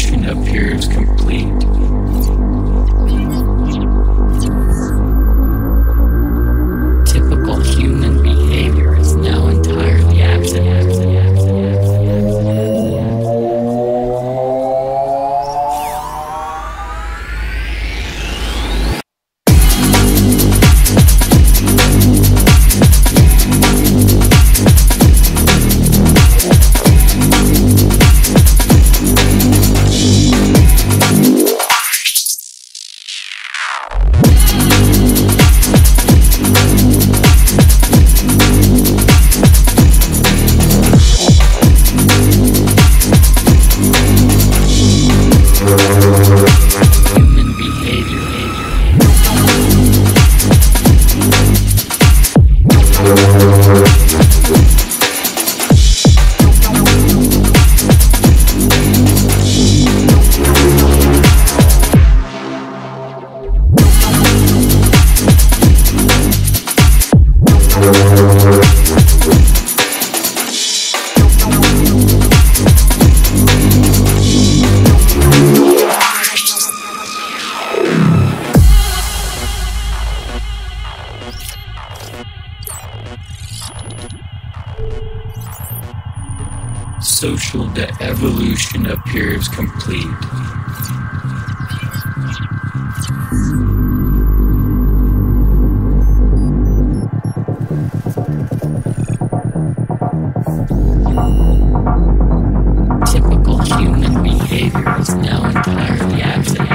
construction appears complete. Typical human behavior is now entirely absent. Social evolution appears complete. Typical human behavior is now entirely absent.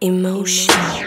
Emotion. Emotion.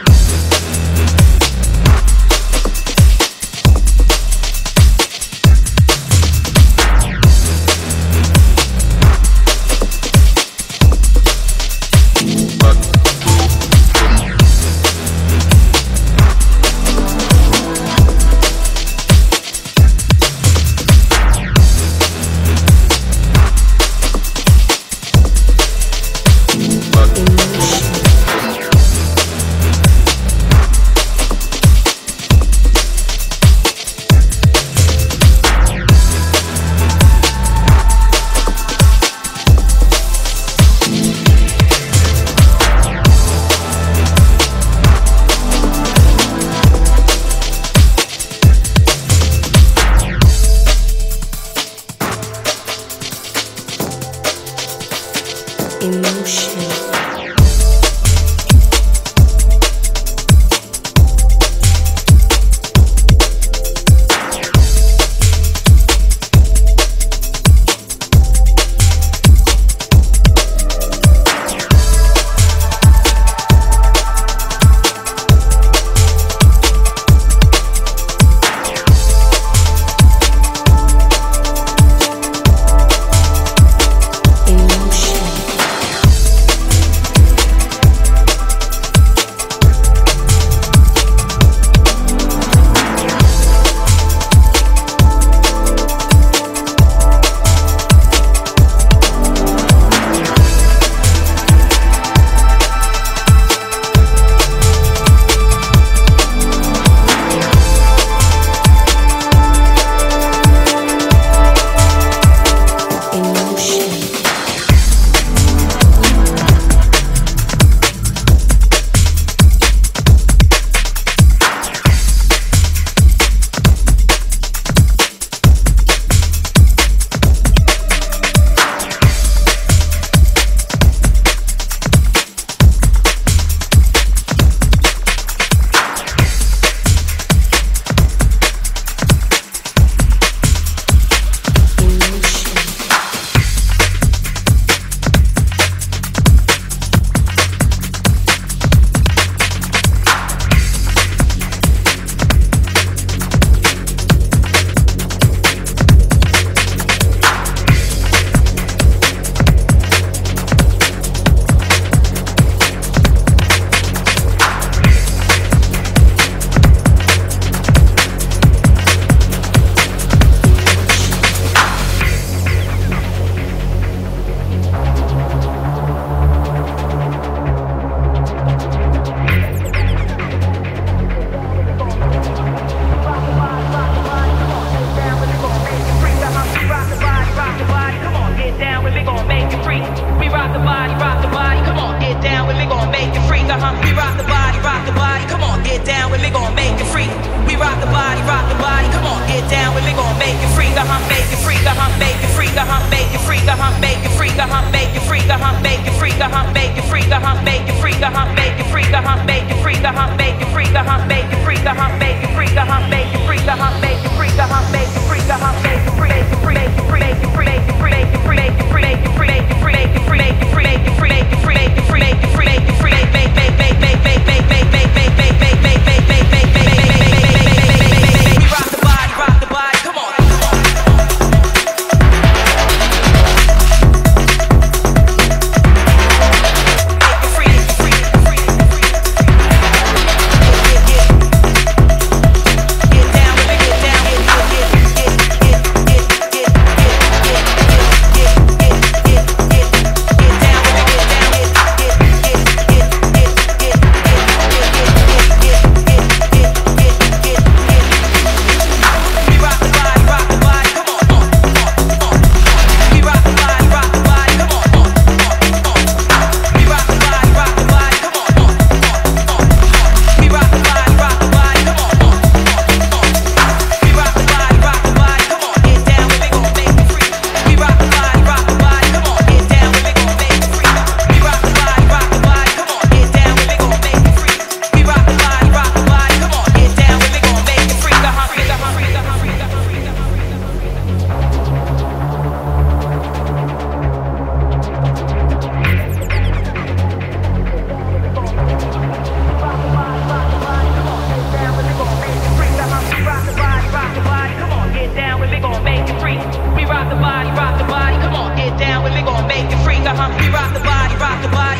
We rock the body,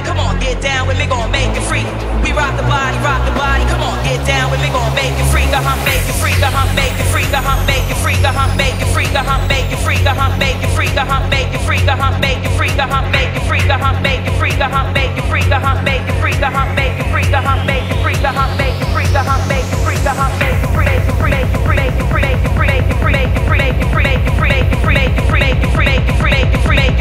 come on, get down with me, gon' make it free. We rock the body, come on, get down with me, gon' make it free. I'm making free, I'm making free, I'm making free, I'm making free, I'm making free, I'm making free, I'm making free, I'm making free, I'm making free, I'm making free, I'm making free, I'm making free, I'm making free, I'm making free, I'm making free, I'm making free, I'm making free, making free, making free, making free, making free, making free, making free, making free, making free, making free, making free, making free, making free, making free, making free, making free, making free, making free,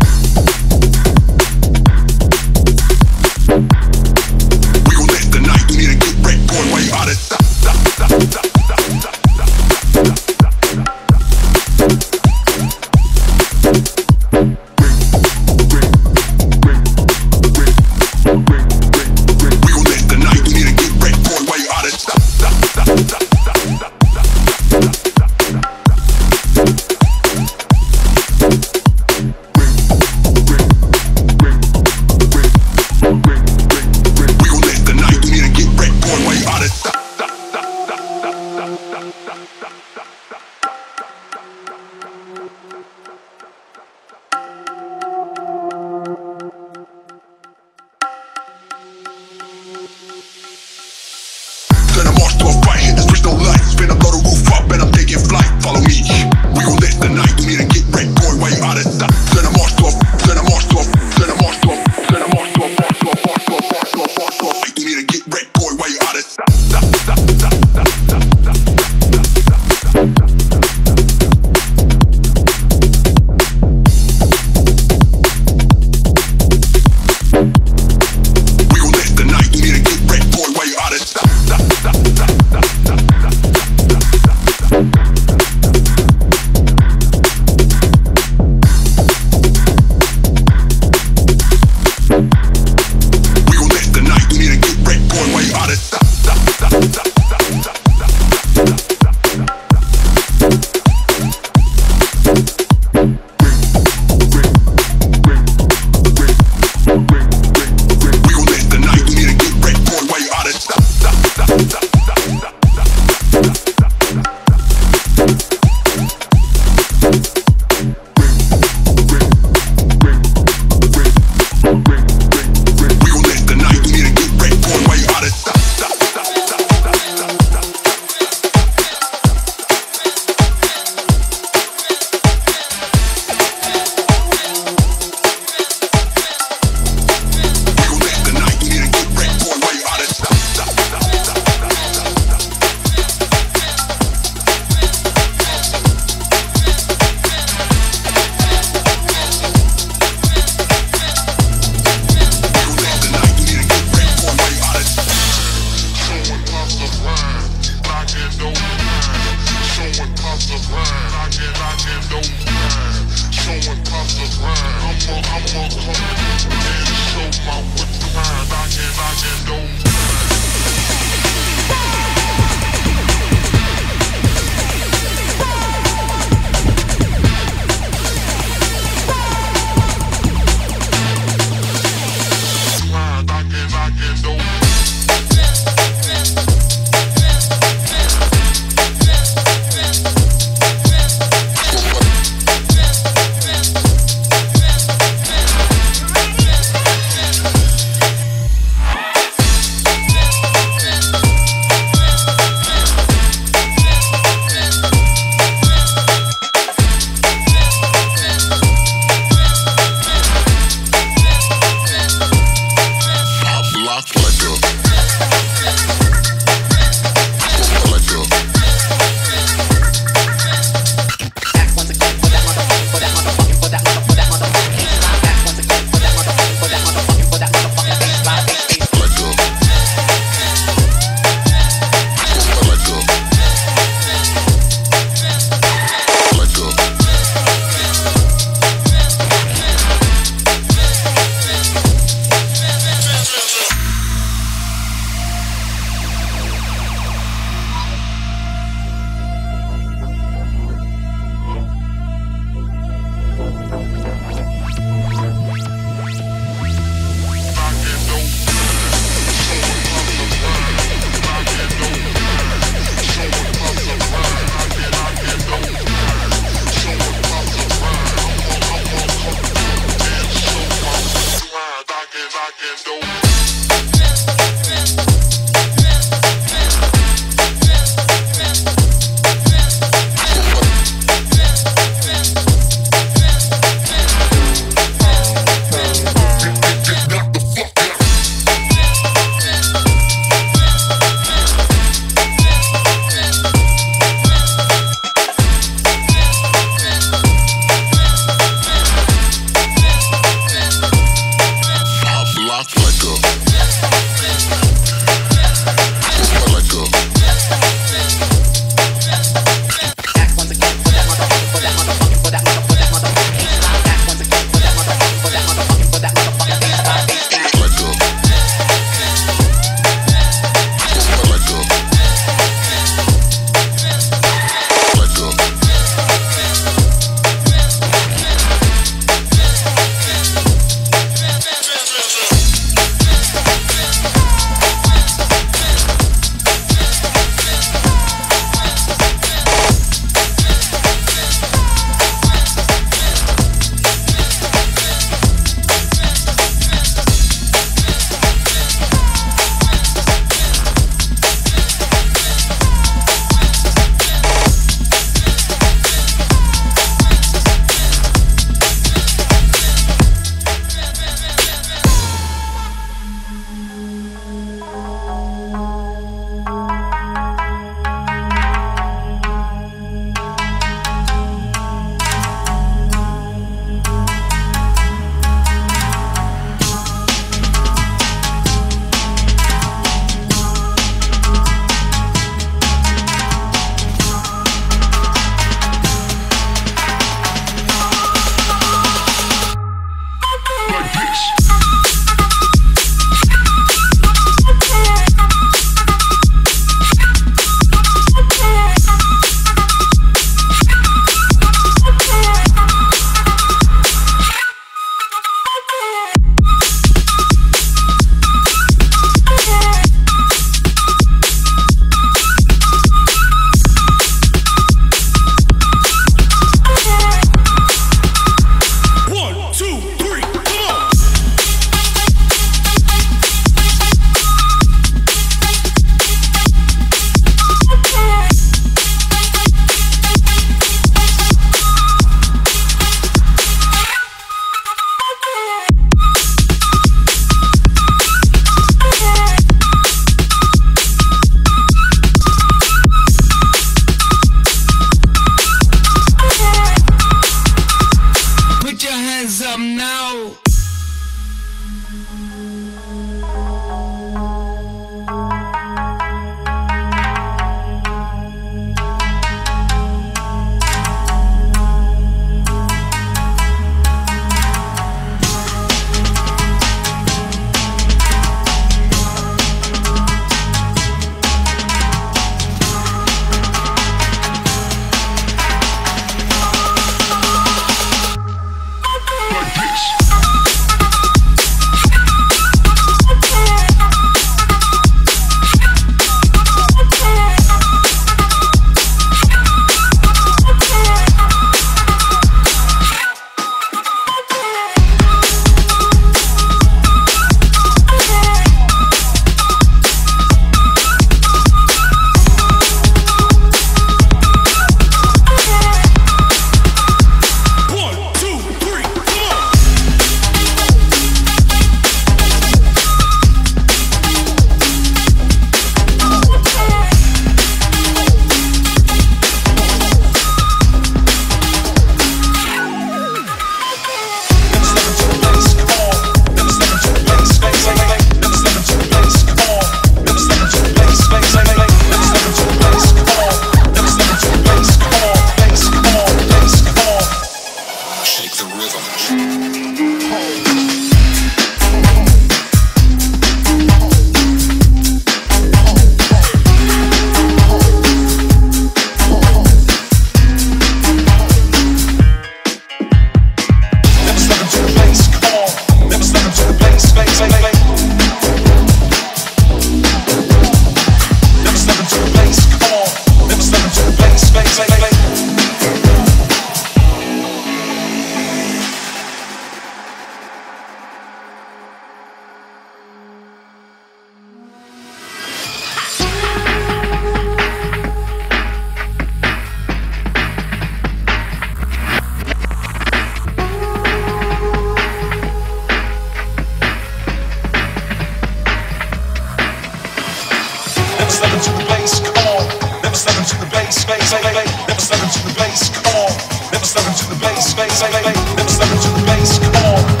Let me step into the place, come on.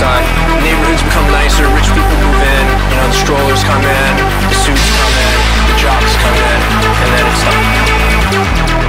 outside. Neighborhoods become nicer, rich people move in, you know, the strollers come in, the suits come in, the jocks come in, and then it's done.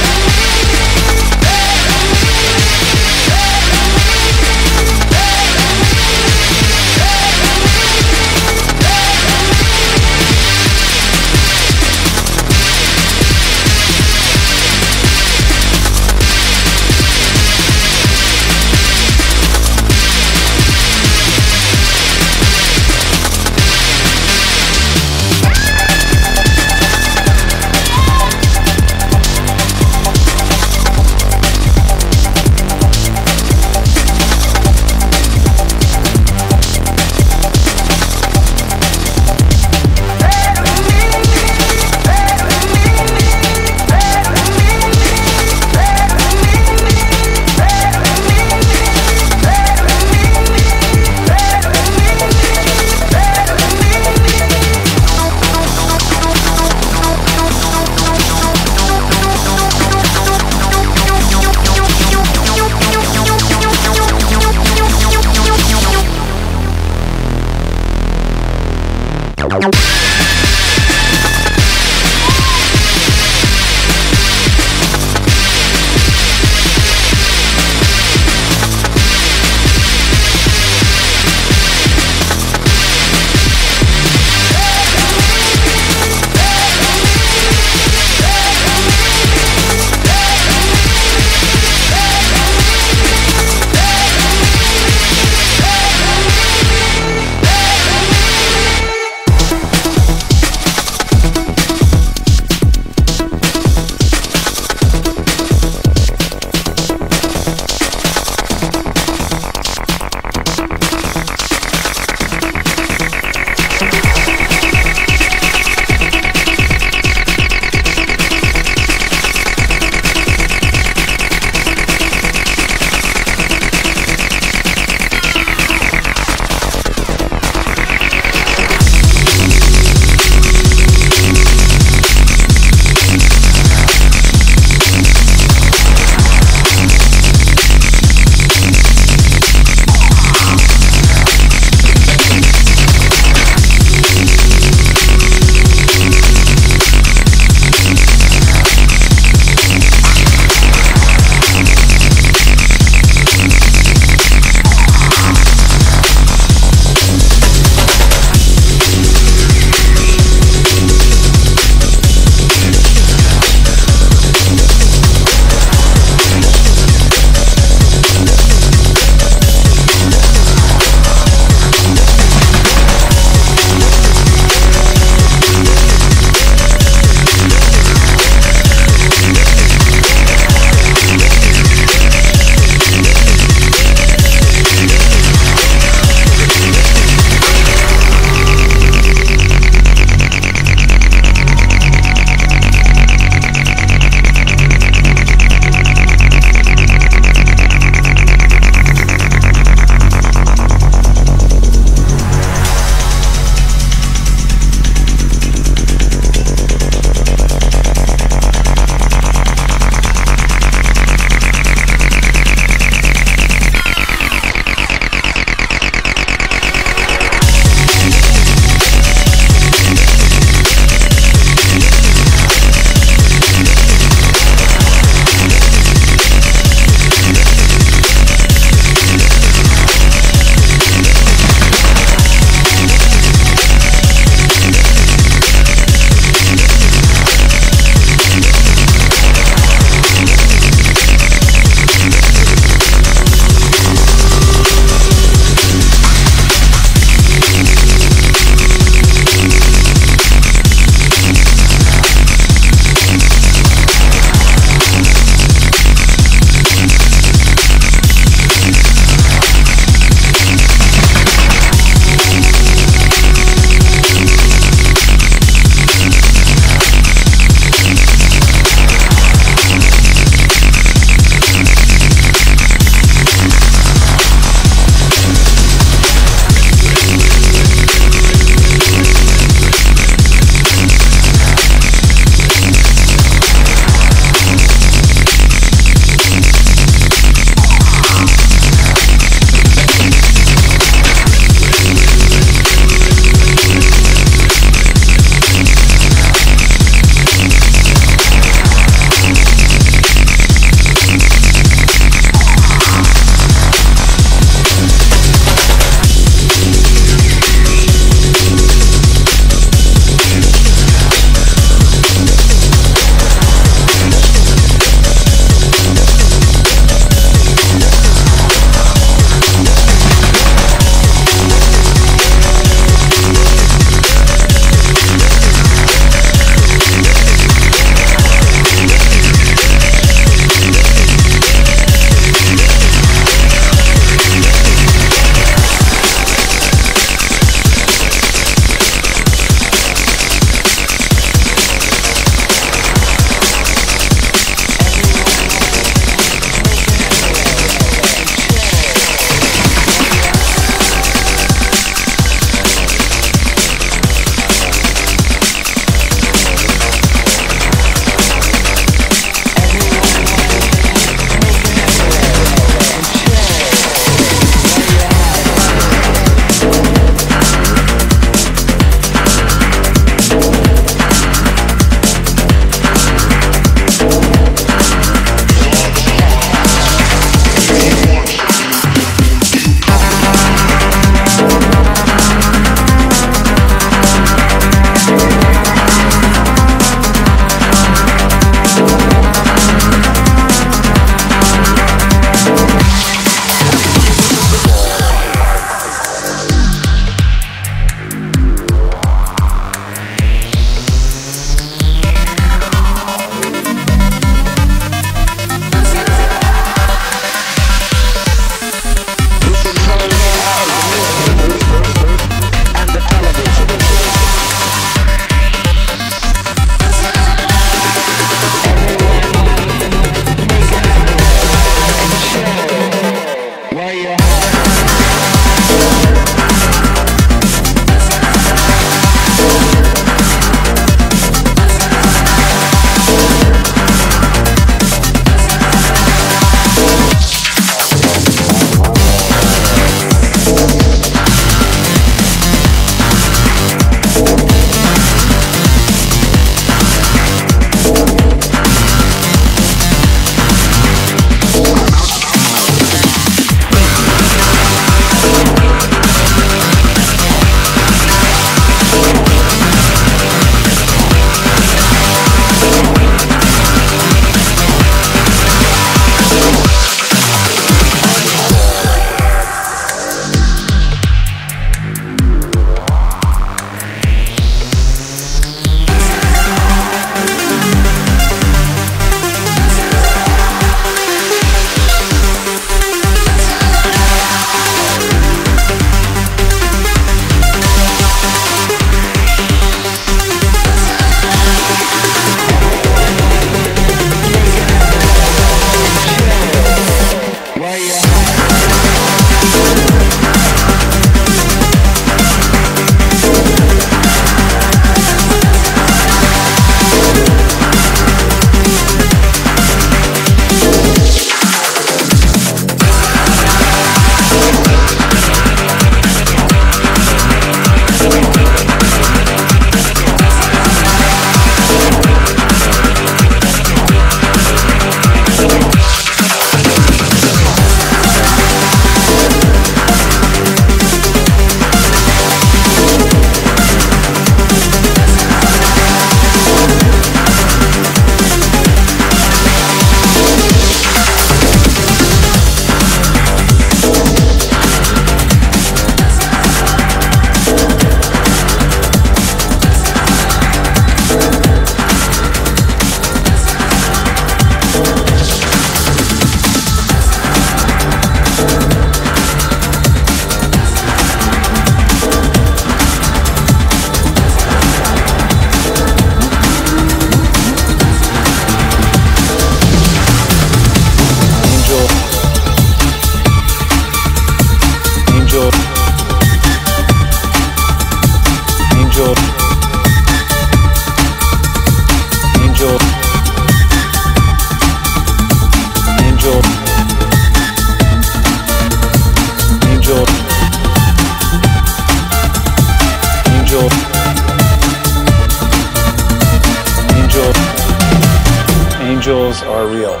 angels are real.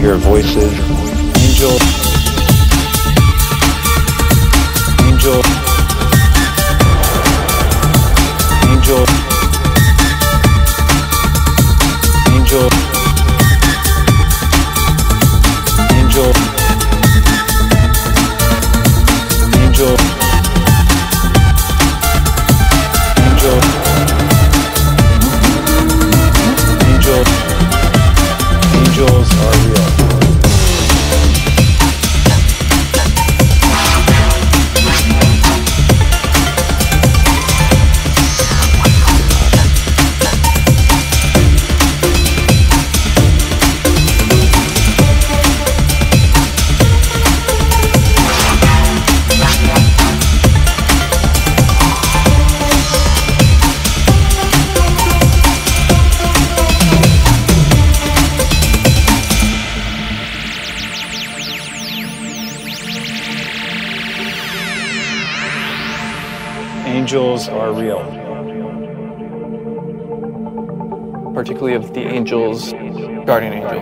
Your voices, angel, angel, angel, angel, angel, angel, angel. Angels are real. Angels are real, particularly of the angels, guardian angel.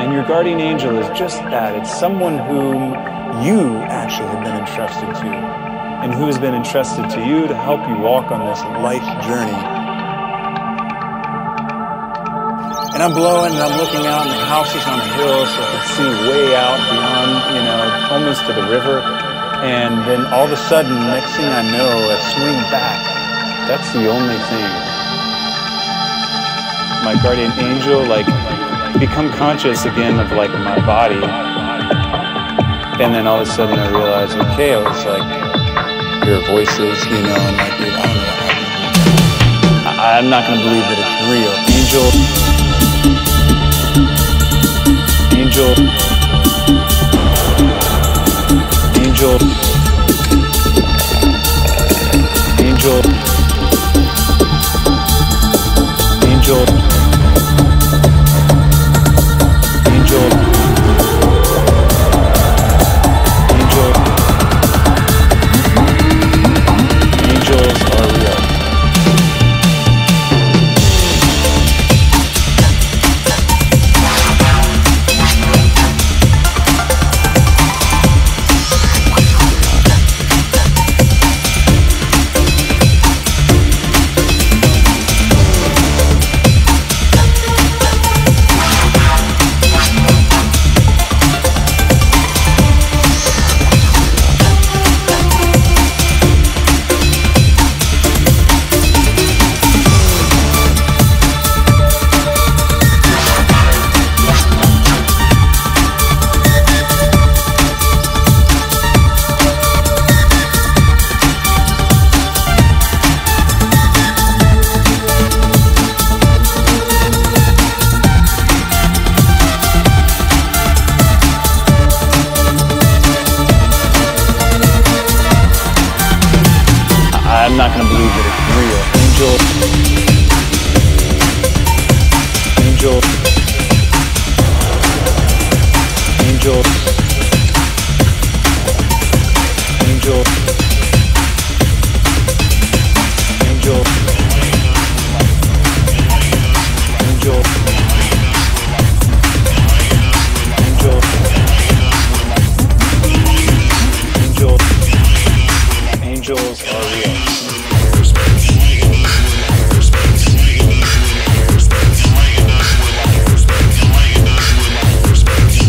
And your guardian angel is just that. It's someone whom you actually have been entrusted to, and who has been entrusted to you to help you walk on this life journey. And I'm blowing and I'm looking out, and the house is on the hill, so I can see way out beyond, almost to the river. And then all of a sudden, next thing I know, I swing back. That's the only thing. My guardian angel, become conscious again of, my body. And then all of a sudden I realized, okay, I was hear voices, and I don't know. I'm not going to believe that it's real. Angel. Angel. Angel, angel, angel, angel. I'm not going to believe that it's real. Angel. Angel. Angel. Angel. Angel. Angel. Angel. Angel. Angels are real. Space.